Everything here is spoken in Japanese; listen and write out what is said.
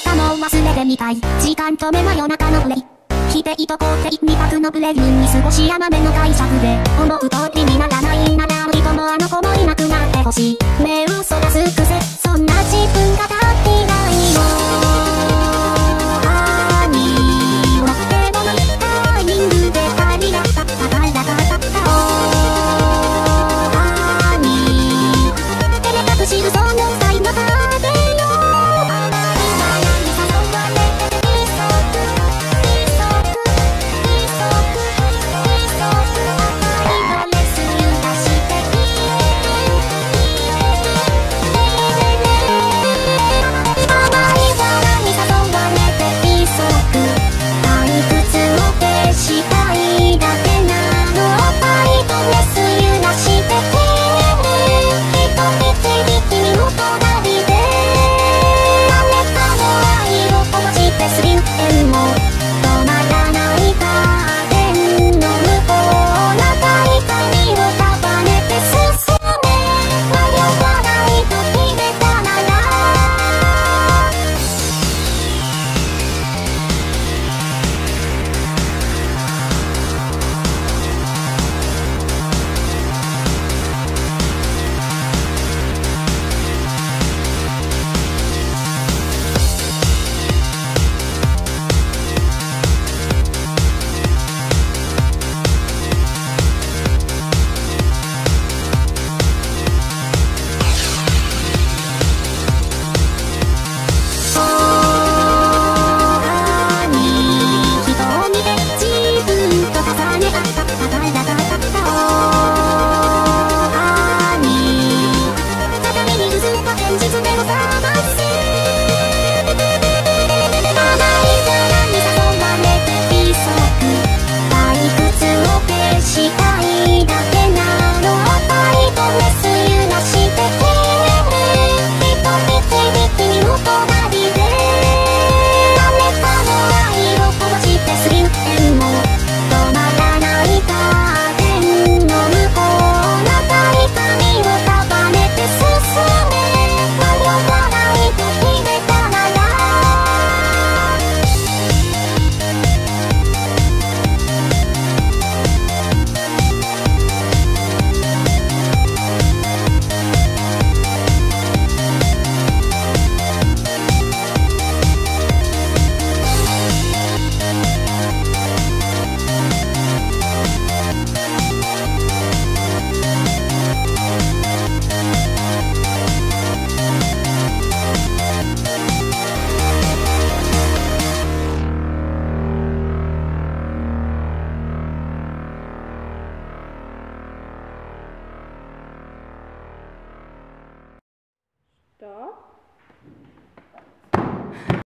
ったのを忘れてみたい。時間止め真夜中のプレイ。否定と肯定二択のプレイに過ごし甘めの解釈で思う通りにならないなら、あの人もあの子もいなくなってほしい。目をそらす癖、そんな自分が